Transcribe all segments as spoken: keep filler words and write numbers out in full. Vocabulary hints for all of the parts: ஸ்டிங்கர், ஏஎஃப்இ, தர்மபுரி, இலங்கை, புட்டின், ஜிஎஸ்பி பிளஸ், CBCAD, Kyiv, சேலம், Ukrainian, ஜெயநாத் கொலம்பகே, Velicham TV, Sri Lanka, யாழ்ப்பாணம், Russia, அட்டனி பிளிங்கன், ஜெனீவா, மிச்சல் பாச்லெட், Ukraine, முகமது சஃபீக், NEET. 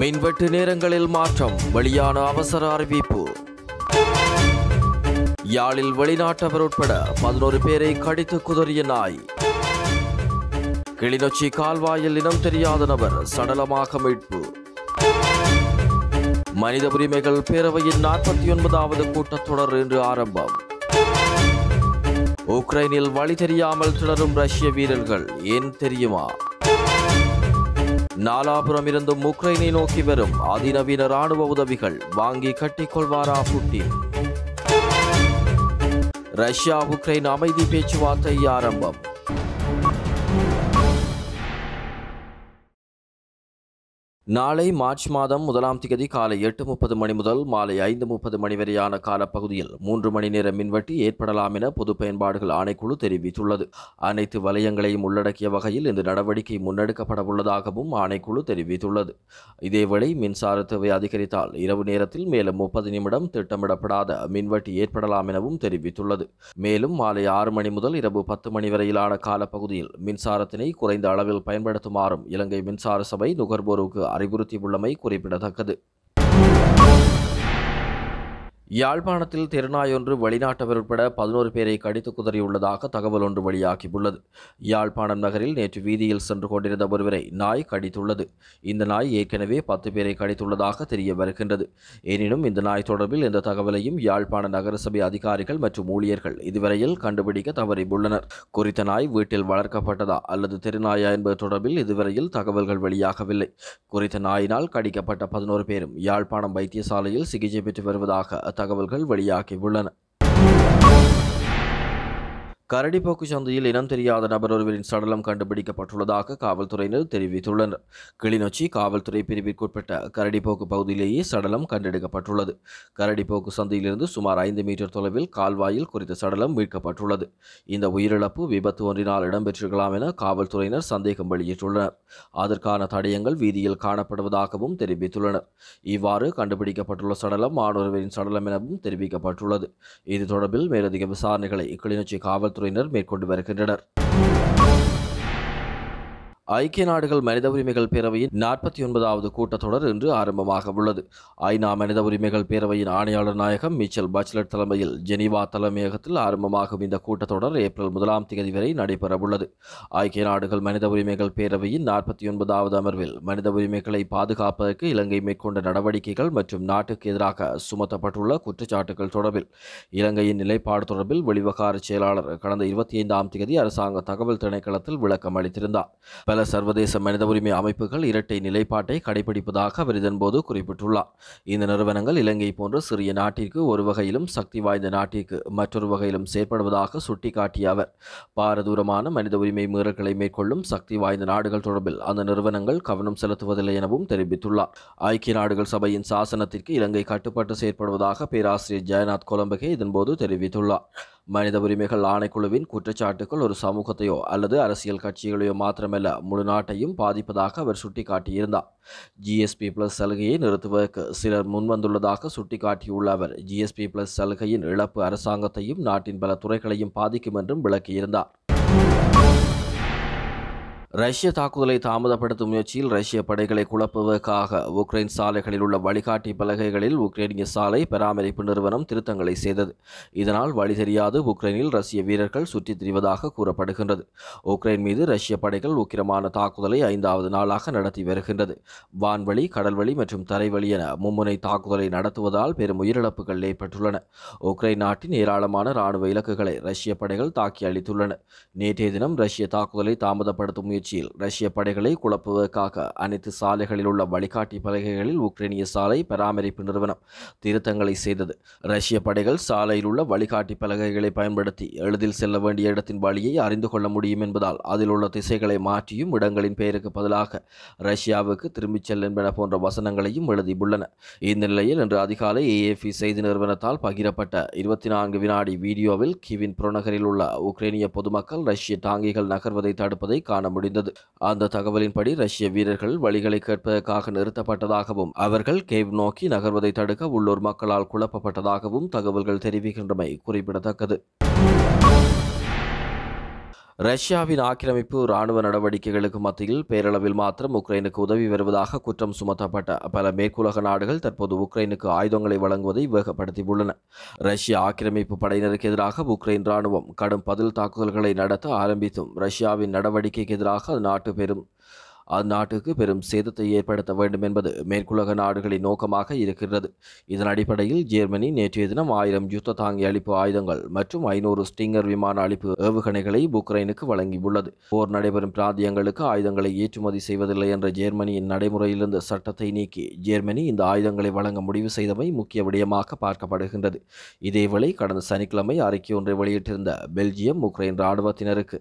மின்வெட்டு நேரங்களில் மாற்றம் வெளியான அவசர அறிவிப்பு. யாழில் வெளிநாட்டவர் உட்பட பதினோரு பேரை கடித்து குதறிய நாய். கிளிநொச்சி கால்வாயில் இனம் தெரியாத நபர் சடலமாக மீட்பு. மனித உரிமைகள் பேரவையின் நாற்பத்தி ஒன்பதாவது கூட்டத்தொடர் இன்று ஆரம்பம். உக்ரைனில் வழி தெரியாமல் திணறும் ரஷ்ய வீரர்கள் ஏன் தெரியுமா? நாலாபுரம் இருந்தும் உக்ரைனை நோக்கி வரும் அதிநவீன ராணுவ உதவிகள் வாங்கி கட்டிக்கொள்வாரா புட்டின்? ரஷ்யா உக்ரைன் அமைதி பேச்சுவார்த்தை ஆரம்பம். நாளை மார்ச் மாதம் முதலாம் திகதி காலை எட்டு முப்பது மணி முதல் மாலை ஐந்து முப்பது மணி வரையான காலப்பகுதியில் மூன்று மணி நேர மின்வெட்டு ஏற்படலாம் என பொது பயன்பாடுகள் ஆணைக்குழு தெரிவித்துள்ளது. அனைத்து வலயங்களையும் உள்ளடக்கிய வகையில் இந்த நடவடிக்கை முன்னெடுக்கப்பட உள்ளதாகவும் ஆணைக்குழு தெரிவித்துள்ளது. இதேவேளை மின்சார தேவை அதிகரித்தால் இரவு நேரத்தில் மேலும் முப்பது நிமிடம் திட்டமிடப்படாத மின்வெட்டு ஏற்படலாம் எனவும் தெரிவித்துள்ளது. மேலும் மாலை ஆறு மணி முதல் இரவு பத்து மணி வரையிலான காலப்பகுதியில் மின்சாரத்தினை குறைந்த அளவில் பயன்படுத்துமாறும் இலங்கை மின்சார சபை நுகர்வோருக்கு அறிவுறுத்தியுள்ளமை குறிப்பிடத்தக்கது. யாழ்ப்பாணத்தில் தெருநாயொன்று வெளிநாட்டவர் உட்பட பதினோரு பேரை கடித்து குதறியுள்ளதாக தகவல் ஒன்று வெளியாகியுள்ளது. யாழ்ப்பாணம் நகரில் நேற்று வீதியில் சென்று கொண்டிருந்த ஒருவரை நாய் கடித்துள்ளது. இந்த நாய் ஏற்கனவே பத்து பேரை கடித்துள்ளதாக தெரிய வருகின்றது. எனினும் இந்த நாய் தொடர்பில் எந்த தகவலையும் யாழ்ப்பாண நகரசபை அதிகாரிகள் மற்றும் ஊழியர்கள் இதுவரையில் கண்டுபிடிக்க தவறியுள்ளனர். குறித்த நாய் வீட்டில் வளர்க்கப்பட்டதா அல்லது தெருநாயா என்பது தொடர்பில் இதுவரையில் தகவல்கள் வெளியாகவில்லை. குறித்த நாயினால் கடிக்கப்பட்ட பதினோரு பேரும் யாழ்ப்பாணம் வைத்தியசாலையில் சிகிச்சை பெற்று வருவதாக தகவல்கள் வெளியாகியுள்ளன. கரடிப்போக்கு சந்தையில் இனம் தெரியாத நபர் ஒருவரின் சடலம் கண்டுபிடிக்கப்பட்டுள்ளதாக காவல்துறையினர் தெரிவித்துள்ளனர். கிளிநொச்சி காவல்துறை பிரிவிற்குட்பட்ட கரடிப்போக்கு பகுதியிலேயே சடலம் கண்டெடுக்கப்பட்டுள்ளது. கரடிப்போக்கு சந்தையிலிருந்து சுமார் ஐந்து மீட்டர் தொலைவில் கால்வாயில் குறித்த சடலம் மீட்கப்பட்டுள்ளது. இந்த உயிரிழப்பு விபத்து ஒன்றினால் இடம்பெற்றிருக்கலாம் என காவல்துறையினர் சந்தேகம் வெளியிட்டுள்ளனர். அதற்கான தடயங்கள் வீதியில் காணப்படுவதாகவும் தெரிவித்துள்ளனர். இவ்வாறு கண்டுபிடிக்கப்பட்டுள்ள சடலம் ஆணொருவரின் சடலம் எனவும் தெரிவிக்கப்பட்டுள்ளது. இது தொடர்பில் மேலதிக விசாரணைகளை கிளிநொச்சி காவல் துறையினர் மேற்கொண்டு வருகின்றனர். ஐக்கிய நாடுகள் மனித உரிமைகள் பேரவையின் நாற்பத்தி ஒன்பதாவது கூட்டத்தொடர் இன்று ஆரம்பமாக உள்ளது. ஐநா மனித உரிமைகள் பேரவையின் ஆணையாளர் நாயகம் மிச்சல் பாச்லெட் தலைமையில் ஜெனீவா தலைமையகத்தில் ஆரம்பமாகும் இந்த கூட்டத்தொடர் ஏப்ரல் முதலாம் தேதி வரை நடைபெறவுள்ளது. ஐக்கிய நாடுகள் மனித உரிமைகள் பேரவையின் நாற்பத்தி ஒன்பதாவது அமர்வில் மனித உரிமைகளை பாதுகாப்பதற்கு இலங்கை மேற்கொண்ட நடவடிக்கைகள் மற்றும் நாட்டுக்கு எதிராக சுமத்தப்பட்டுள்ள குற்றச்சாட்டுகள் தொடர்பில் இலங்கையின் நிலைப்பாடு தொடர்பில் வெளிவகார செயலாளர் கடந்த இருபத்தி ஐந்தாம் தேதி அரசாங்க தகவல் திணைக்களத்தில் விளக்கம் அளித்திருந்தார். பல சர்வதேச மனித உரிமை அமைப்புகள் இரட்டை நிலைப்பாட்டை கடைபிடிப்பதாக அவர் இதன்போது குறிப்பிட்டுள்ளார். இந்த நிறுவனங்கள் இலங்கை போன்ற சிறிய நாட்டிற்கு ஒரு வகையிலும் சக்தி வாய்ந்த நாட்டிற்கு மற்றொரு வகையிலும் செயற்படுவதாக சுட்டிக்காட்டிய அவர் பாரதூரமான மனித உரிமை மீறல்களை மேற்கொள்ளும் சக்தி வாய்ந்த நாடுகள் தொடர்பில் அந்த நிறுவனங்கள் கவனம் செலுத்துவதில்லை எனவும் தெரிவித்துள்ளார். ஐக்கிய நாடுகள் சபையின் சாசனத்திற்கு இலங்கை கட்டுப்பட்டு செயற்படுவதாக பேராசிரியர் ஜெயநாத் கொலம்பகே இதன்போது தெரிவித்துள்ளார். மனித உரிமைகள் ஆணைக்குழுவின் குற்றச்சாட்டுகள் ஒரு சமூகத்தையோ அல்லது அரசியல் கட்சிகளையோ மாத்திரமல்ல முழு நாட்டையும் பாதிப்பதாக அவர் சுட்டிக்காட்டியிருந்தார். ஜிஎஸ்பி பிளஸ் சலுகையை நிறுத்துவதற்கு சிலர் முன்வந்துள்ளதாக சுட்டிக்காட்டியுள்ள அவர் ஜிஎஸ்பி பிளஸ் சலுகையின் இழப்பு அரசாங்கத்தையும் நாட்டின் பல துறைகளையும் பாதிக்கும் என்றும் விளக்கியிருந்தார். ரஷ்ய தாக்குதலை தாமதப்படுத்தும் முயற்சியில் ரஷ்ய படைகளை குழப்புவதற்காக உக்ரைன் சாலைகளில் உள்ள வழிகாட்டி பலகைகளில் உக்ரைனிய சாலை பராமரிப்பு நிறுவனம் திருத்தங்களை செய்தது. இதனால் வழி தெரியாது உக்ரைனில் ரஷ்ய வீரர்கள் சுற்றித் திரிவதாக கூறப்படுகின்றது. உக்ரைன் மீது ரஷ்ய படைகள் உக்கிரமான தாக்குதலை ஐந்தாவது நாளாக நடத்தி வருகின்றது. வான்வழி, கடல்வழி மற்றும் தரைவழி என மும்முனை தாக்குதலை நடத்துவதால் பெரும் உயிரிழப்புகள் ஏற்பட்டுள்ளன. உக்ரைன் நாட்டின் ஏராளமான இராணுவ இலக்குகளை ரஷ்ய படைகள் தாக்கி அளித்துள்ளன. நேற்றைய தினம் ரஷ்ய தாக்குதலை தாமதப்படுத்தும் ரஷ்ய படைகளை குழப்புவதற்காக அனைத்து சாலைகளில் உள்ள வழிகாட்டி பலகைகளில் உக்ரைனிய சாலை பராமரிப்பு நிறுவனம் திருத்தங்களை செய்தது. ரஷ்ய படைகள் சாலையில் உள்ள வழிகாட்டி பலகைகளை பயன்படுத்தி எளிதில் செல்ல வேண்டிய இடத்தின் வழியை அறிந்து கொள்ள முடியும் என்பதால் அதில் உள்ள திசைகளை மாற்றியும் இடங்களின் பெயருக்கு பதிலாக ரஷ்யாவுக்கு திரும்பிச் செல்லும் என்பன போன்ற வசனங்களையும் எழுதியுள்ளன. இந்த நிலையில் இன்று அதிகாலை ஏஎஃப்இ செய்தி நிறுவனத்தால் பகிரப்பட்ட இருபத்தி நான்கு வினாடி வீடியோவில் கிவின் புறநகரில் உள்ள உக்ரைனிய பொதுமக்கள் ரஷ்ய டாங்கிகள் நகர்வதை தடுப்பதை காண முடியும். அந்த தகவலின்படி ரஷ்ய வீரர்கள் வழிகளை கேட்பதற்காக நிறுத்தப்பட்டதாகவும் அவர்கள் கேவ் நோக்கி நகர்வதை தடுக்க உள்ளூர் மக்களால் குழப்பப்பட்டதாகவும் தகவல்கள் தெரிவிக்கின்றமை குறிப்பிடத்தக்கது. ரஷ்யாவின் ஆக்கிரமிப்பு ராணுவ நடவடிக்கைகளுக்கு மத்தியில் பேரளவில் மாத்திரம் உக்ரைனுக்கு உதவி வருவதாக குற்றம் சுமத்தப்பட்ட பல மேற்குலக நாடுகள் தற்போது உக்ரைனுக்கு ஆயுதங்களை வழங்குவதை வேகப்படுத்தியுள்ளன. ரஷ்ய ஆக்கிரமிப்பு படையினருக்கு எதிராக உக்ரைன் ராணுவம் கடும் பதில் தாக்குதல்களை நடத்த ஆரம்பித்தும் ரஷ்யாவின் நடவடிக்கைக்கு எதிராக அந்நாட்டு பெரும் அந்நாட்டுக்கு பெரும் சேதத்தை ஏற்படுத்த வேண்டும் என்பது மேற்குலக நாடுகளின் நோக்கமாக இருக்கிறது. இதன் அடிப்படையில் ஜெர்மனி நேற்றைய தினம் ஆயிரம் யுத்த தாங்கி அளிப்பு ஆயுதங்கள் மற்றும் ஐநூறு ஸ்டிங்கர் விமான அளிப்பு ஏவுகணைகளை உக்ரைனுக்கு வழங்கியுள்ளது. போர் நடைபெறும் பிராந்தியங்களுக்கு ஆயுதங்களை ஏற்றுமதி செய்வதில்லை என்ற ஜெர்மனியின் நடைமுறையிலிருந்து சட்டத்தை நீக்கி ஜெர்மனி இந்த ஆயுதங்களை வழங்க முடிவு செய்தமை முக்கிய விடயமாக பார்க்கப்படுகின்றது. இதேவேளை கடந்த சனிக்கிழமை அறிக்கை ஒன்றை வெளியிட்டிருந்த பெல்ஜியம் உக்ரைன் இராணுவத்தினருக்கு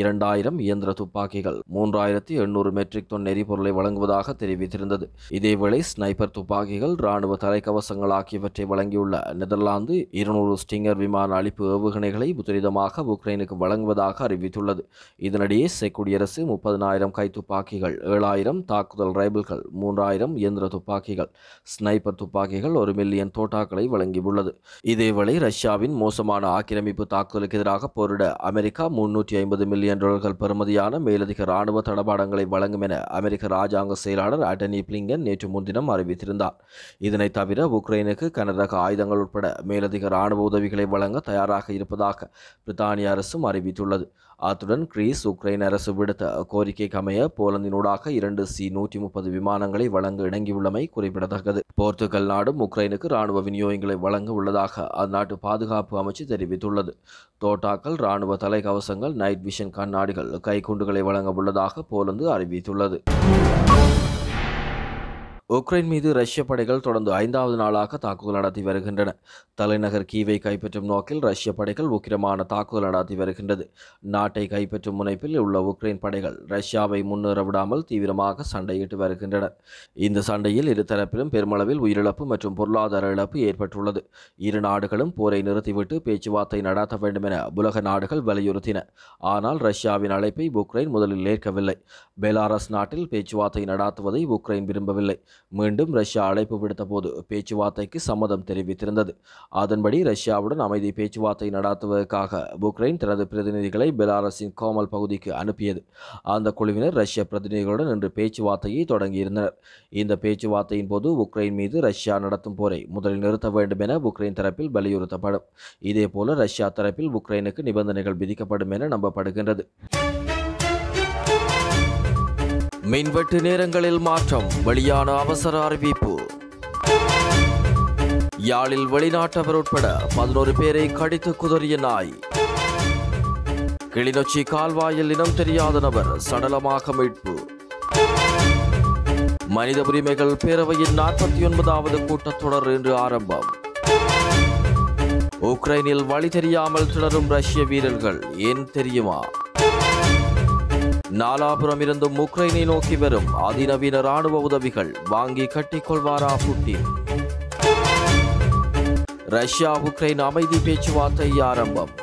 இரண்டாயிரம் இயந்திர துப்பாக்கிகள் மூன்றாயிரத்தி எண்ணூறு மெட்ரிக் டன் எரிபொருளை வழங்குவதாக தெரிவித்திருந்தது. இதேவேளை ஸ்னைப்பர் துப்பாக்கிகள் ராணுவ தலைக்கவசங்கள் ஆகியவற்றை வழங்கியுள்ள நெதர்லாந்து இருநூறு ஸ்டிங்கர் விமான அளிப்பு ஏவுகணைகளை துரிதமாக உக்ரைனுக்கு வழங்குவதாக அறிவித்துள்ளது. இதனிடையே செக் குடியரசு முப்பதினாயிரம் கை துப்பாக்கிகள் ஏழாயிரம் தாக்குதல் ரைபிள்கள் மூன்றாயிரம் இயந்திர துப்பாக்கிகள் ஸ்னைப்பர் துப்பாக்கிகள் ஒரு மில்லியன் தோட்டாக்களை வழங்கியுள்ளது. இதேவேளை ரஷ்யாவின் மோசமான ஆக்கிரமிப்பு தாக்குதலுக்கு எதிராக போரிட அமெரிக்கா முன்னூற்றி ஐம்பது மில்லியன் டாலர்கள் பெறுமதியான மேலதிக ராணுவ தளபாடங்களை என அமெரிக்க ராஜாங்க செயலாளர் அட்டனி பிளிங்கன் நேற்று முன்தினம் அறிவித்திருந்தார். இதனை தவிர உக்ரைனுக்கு கனரக ஆயுதங்கள் உட்பட மேலதிக ராணுவ உதவிகளை வழங்க தயாராக இருப்பதாக பிரித்தானிய அரசும் அறிவித்துள்ளது. அத்துடன் கிரீஸ் உக்ரைன் அரசு விடுத்த கோரிக்கைக்கு அமைய போலந்தினூடாக இரண்டு சி நூற்றி முப்பது விமானங்களை வழங்க இணங்கியுள்ளமை குறிப்பிடத்தக்கது. போர்த்துகல் நாடும் உக்ரைனுக்கு ராணுவ விநியோகங்களை வழங்க உள்ளதாக அந்நாட்டு பாதுகாப்பு அமைச்சு தெரிவித்துள்ளது. தோட்டாக்கள் ராணுவ தலைக்கவசங்கள் நைட் விஷன் கண்ணாடிகள் கைக்குண்டுகளை வழங்க உள்ளதாக போலந்து அறிவித்துள்ளது. உக்ரைன் மீது ரஷ்ய படைகள் தொடர்ந்து ஐந்தாவது நாளாக தாக்குதல் நடத்தி வருகின்றன. தலைநகர் கீவை கைப்பற்றும் நோக்கில் ரஷ்ய படைகள் உக்கிரமான தாக்குதல் நடத்தி வருகின்றது. நாட்டை கைப்பற்றும் முனைப்பில் உள்ள உக்ரைன் படைகள் ரஷ்யாவை முன்னேற விடாமல் தீவிரமாக சண்டையிட்டு வருகின்றனர். இந்த சண்டையில் இருதரப்பிலும் பெருமளவில் உயிரிழப்பு மற்றும் பொருளாதார இழப்பு ஏற்பட்டுள்ளது. இரு நாடுகளும் போரை நிறுத்திவிட்டு பேச்சுவார்த்தை நடாத்த வேண்டும் என உலக நாடுகள் வலியுறுத்தின. ஆனால் ரஷ்யாவின் அழைப்பை உக்ரைன் முதலில் ஏற்கவில்லை. பெலாரஸ் நாட்டில் பேச்சுவார்த்தை நடாத்துவதை உக்ரைன் விரும்பவில்லை. மீண்டும் ரஷ்யா அழைப்பு விடுத்த போது பேச்சுவார்த்தைக்கு சம்மதம் தெரிவித்திருந்தது. அதன்படி ரஷ்யாவுடன் அமைதி பேச்சுவார்த்தை நடத்துவதற்காக உக்ரைன் தனது பிரதிநிதிகளை பெலாரஸின் கோமல் பகுதிக்கு அனுப்பியது. அந்த குழுவினர் ரஷ்ய பிரதிநிதிகளுடன் இன்று பேச்சுவார்த்தையை தொடங்கியிருந்தனர். இந்த பேச்சுவார்த்தையின் போது உக்ரைன் மீது ரஷ்யா நடத்தும் போரை முதலில் நிறுத்த வேண்டும் என உக்ரைன் தரப்பில் வலியுறுத்தப்படும். இதேபோல ரஷ்யா தரப்பில் உக்ரைனுக்கு நிபந்தனைகள் விதிக்கப்படும் என நம்பப்படுகின்றது. மின்வெட்டு நேரங்களில் மாற்றம், வெளியான அவசர அறிவிப்பு. யாழில் வெளிநாட்டவர் உட்பட பதினோரு பேரை கடித்து குதறிய நாய். கிளிநொச்சி கால்வாயில் இனம் தெரியாத நபர் சடலமாக மீட்பு. மனித உரிமைகள் பேரவையின் நாற்பத்தி ஒன்பதாவது கூட்டத்தொடர் இன்று ஆரம்பம். உக்ரைனில் வழி தெரியாமல் திணறும் ரஷ்ய வீரர்கள் ஏன் தெரியுமா? நாலாபுரம் இருந்தும் உக்ரைனை நோக்கி வரும் அதிநவீன ராணுவ உதவிகள் வாங்கி கட்டிக்கொள்வாரா புட்டின்? ரஷ்யா உக்ரைன் அமைதி பேச்சுவார்த்தை ஆரம்பம்.